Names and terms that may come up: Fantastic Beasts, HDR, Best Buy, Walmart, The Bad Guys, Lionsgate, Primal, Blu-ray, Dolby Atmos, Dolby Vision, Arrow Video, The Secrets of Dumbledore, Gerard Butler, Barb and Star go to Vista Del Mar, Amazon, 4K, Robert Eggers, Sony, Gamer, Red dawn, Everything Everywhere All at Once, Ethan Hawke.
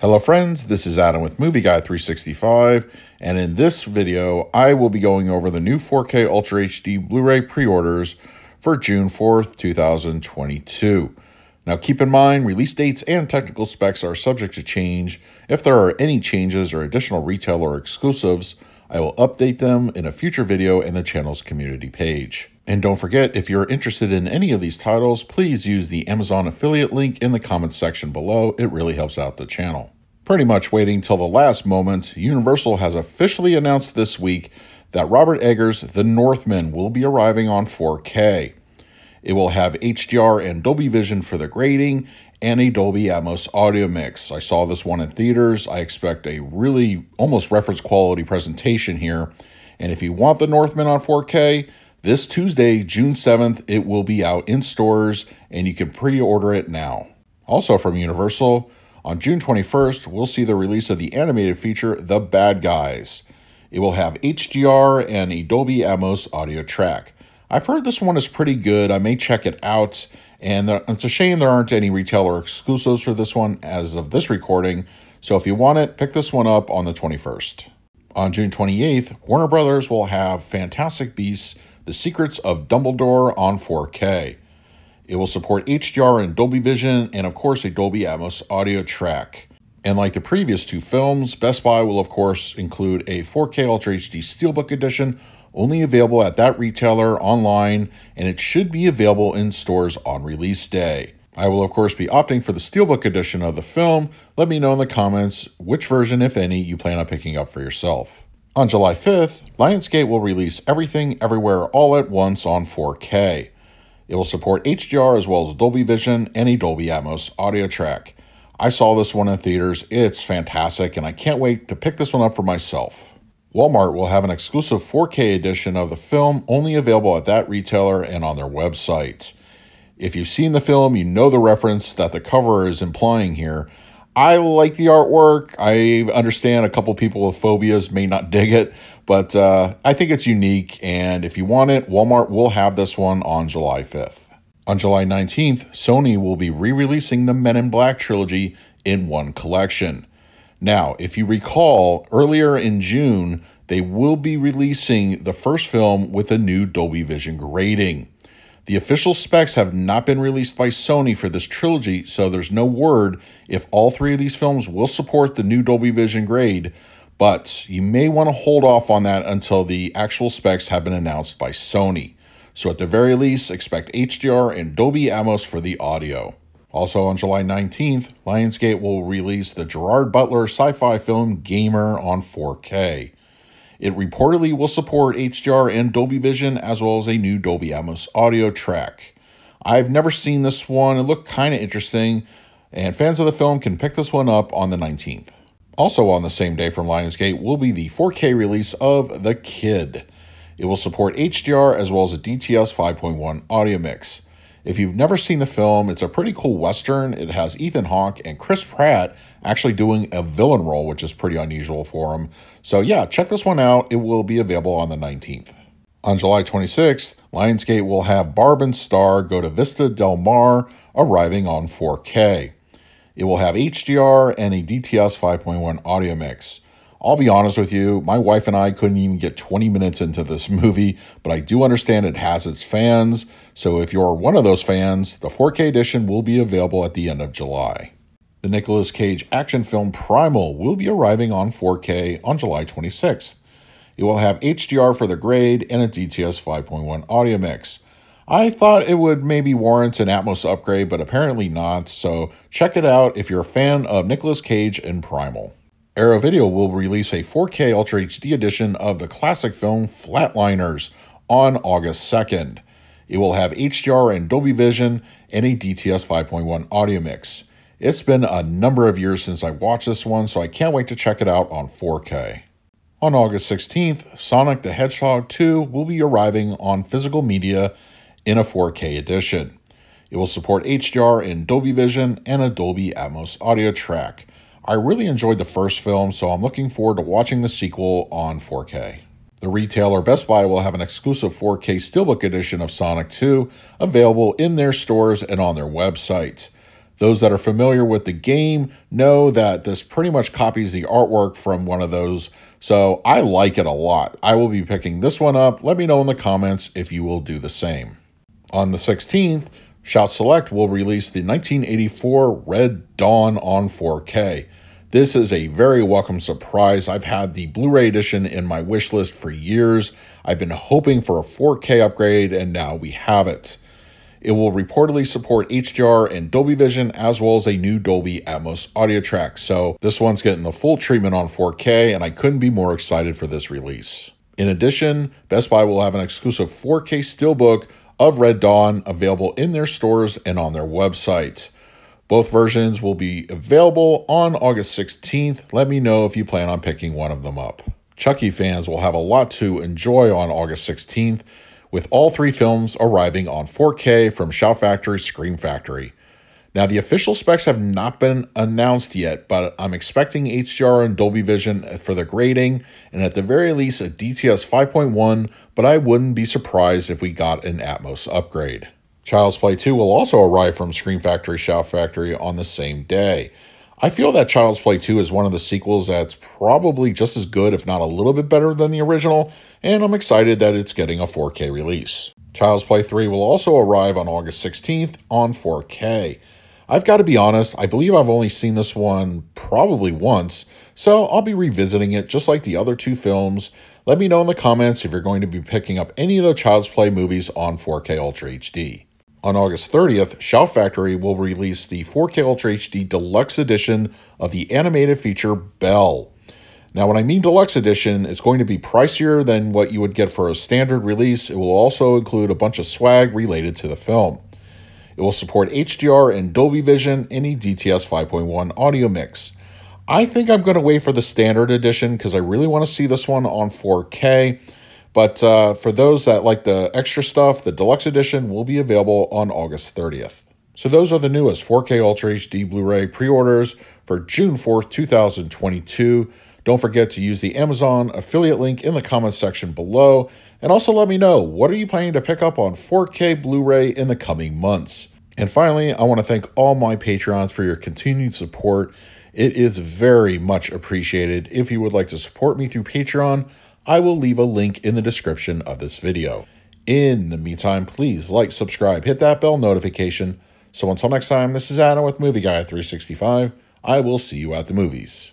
Hello friends, this is Adam with Movie Guy 365, and in this video, I will be going over the new 4K Ultra HD Blu-ray pre-orders for June 4th, 2022. Now keep in mind, release dates and technical specs are subject to change. If there are any changes or additional retail or exclusives, I will update them in a future video in the channel's community page. And don't forget, if you're interested in any of these titles, please use the Amazon affiliate link in the comments section below. It really helps out the channel. Pretty much waiting till the last moment, Universal has officially announced this week that Robert Eggers' The Northman will be arriving on 4K. It will have HDR and Dolby Vision for the grading and a Dolby Atmos audio mix. I saw this one in theaters. I expect a really almost reference quality presentation here. And if you want The Northman on 4K, this Tuesday, June 7th, it will be out in stores, and you can pre-order it now. Also from Universal, on June 21st, we'll see the release of the animated feature, The Bad Guys. It will have HDR and a Dolby Atmos audio track. I've heard this one is pretty good. I may check it out, and it's a shame there aren't any retailer exclusives for this one as of this recording, so if you want it, pick this one up on the 21st. On June 28th, Warner Brothers will have Fantastic Beasts, The Secrets of Dumbledore on 4K. It will support HDR and Dolby Vision and, of course, a Dolby Atmos audio track. And like the previous two films, Best Buy will, of course, include a 4K Ultra HD Steelbook Edition, only available at that retailer online, and it should be available in stores on release day. I will, of course, be opting for the Steelbook Edition of the film. Let me know in the comments which version, if any, you plan on picking up for yourself. On July 5th, Lionsgate will release Everything Everywhere All at Once on 4K. It will support HDR as well as Dolby Vision and a Dolby Atmos audio track. I saw this one in theaters. It's fantastic, and I can't wait to pick this one up for myself. Walmart will have an exclusive 4K edition of the film only available at that retailer and on their website. If you've seen the film, you know the reference that the cover is implying here. I like the artwork. I understand a couple people with phobias may not dig it, but I think it's unique, and if you want it, Walmart will have this one on July 5th. On July 19th, Sony will be re-releasing the Men in Black trilogy in one collection. Now, if you recall, earlier in June, they will be releasing the first film with a new Dolby Vision grading. The official specs have not been released by Sony for this trilogy, so there's no word if all three of these films will support the new Dolby Vision grade, but you may want to hold off on that until the actual specs have been announced by Sony. So at the very least, expect HDR and Dolby Atmos for the audio. Also on July 19th, Lionsgate will release the Gerard Butler sci-fi film Gamer on 4K. It reportedly will support HDR and Dolby Vision as well as a new Dolby Atmos audio track. I've never seen this one. It looked kind of interesting, and fans of the film can pick this one up on the 19th. Also on the same day from Lionsgate will be the 4K release of The Kid. It will support HDR as well as a DTS 5.1 audio mix. If you've never seen the film, it's a pretty cool Western. It has Ethan Hawke and Chris Pratt actually doing a villain role, which is pretty unusual for him. So yeah, check this one out. It will be available on the 19th. On July 26th, Lionsgate will have Barb and Star Go to Vista Del Mar arriving on 4K. It will have HDR and a DTS 5.1 audio mix. I'll be honest with you, my wife and I couldn't even get 20 minutes into this movie, but I do understand it has its fans, so if you're one of those fans, the 4K edition will be available at the end of July. The Nicolas Cage action film Primal will be arriving on 4K on July 26th. It will have HDR for the grade and a DTS 5.1 audio mix. I thought it would maybe warrant an Atmos upgrade, but apparently not, so check it out if you're a fan of Nicolas Cage and Primal. Arrow Video will release a 4K Ultra HD edition of the classic film Flatliners on August 2nd. It will have HDR and Dolby Vision and a DTS 5.1 audio mix. It's been a number of years since I watched this one, so I can't wait to check it out on 4K. On August 16th, Sonic the Hedgehog 2 will be arriving on physical media in a 4K edition. It will support HDR and Dolby Vision and a Dolby Atmos audio track. I really enjoyed the first film, so I'm looking forward to watching the sequel on 4K. The retailer Best Buy will have an exclusive 4K Steelbook edition of Sonic 2 available in their stores and on their website. Those that are familiar with the game know that this pretty much copies the artwork from one of those, so I like it a lot. I will be picking this one up. Let me know in the comments if you will do the same. On the 16th, Shout Select will release the 1984 Red Dawn on 4K. This is a very welcome surprise. I've had the Blu-ray edition in my wish list for years. I've been hoping for a 4K upgrade, and now we have it. It will reportedly support HDR and Dolby Vision, as well as a new Dolby Atmos audio track. So this one's getting the full treatment on 4K, and I couldn't be more excited for this release. In addition, Best Buy will have an exclusive 4K steelbook of Red Dawn available in their stores and on their website. Both versions will be available on August 16th. Let me know if you plan on picking one of them up. Chucky fans will have a lot to enjoy on August 16th, with all three films arriving on 4K from Shout Factory, Scream Factory. Now, the official specs have not been announced yet, but I'm expecting HDR and Dolby Vision for the grading, and at the very least a DTS 5.1, but I wouldn't be surprised if we got an Atmos upgrade. Child's Play 2 will also arrive from Scream Factory, Shout Factory on the same day. I feel that Child's Play 2 is one of the sequels that's probably just as good, if not a little bit better than the original, and I'm excited that it's getting a 4K release. Child's Play 3 will also arrive on August 16th on 4K. I've got to be honest, I believe I've only seen this one probably once, so I'll be revisiting it just like the other two films. Let me know in the comments if you're going to be picking up any of the Child's Play movies on 4K Ultra HD. On August 30th, Shout Factory will release the 4K Ultra HD Deluxe Edition of the animated feature Bell. Now, when I mean Deluxe Edition, it's going to be pricier than what you would get for a standard release. It will also include a bunch of swag related to the film. It will support HDR and Dolby Vision in a DTS 5.1 audio mix. I think I'm going to wait for the standard edition because I really want to see this one on 4K. But for those that like the extra stuff, the deluxe edition will be available on August 30th. So those are the newest 4K Ultra HD Blu-ray pre-orders for June 4th, 2022. Don't forget to use the Amazon affiliate link in the comments section below. And also let me know, what are you planning to pick up on 4K Blu-ray in the coming months? And finally, I want to thank all my Patreons for your continued support. It is very much appreciated. If you would like to support me through Patreon, I will leave a link in the description of this video. In the meantime, please like, subscribe, hit that bell notification. So until next time, this is Adam with Movie Guy 365. I will see you at the movies.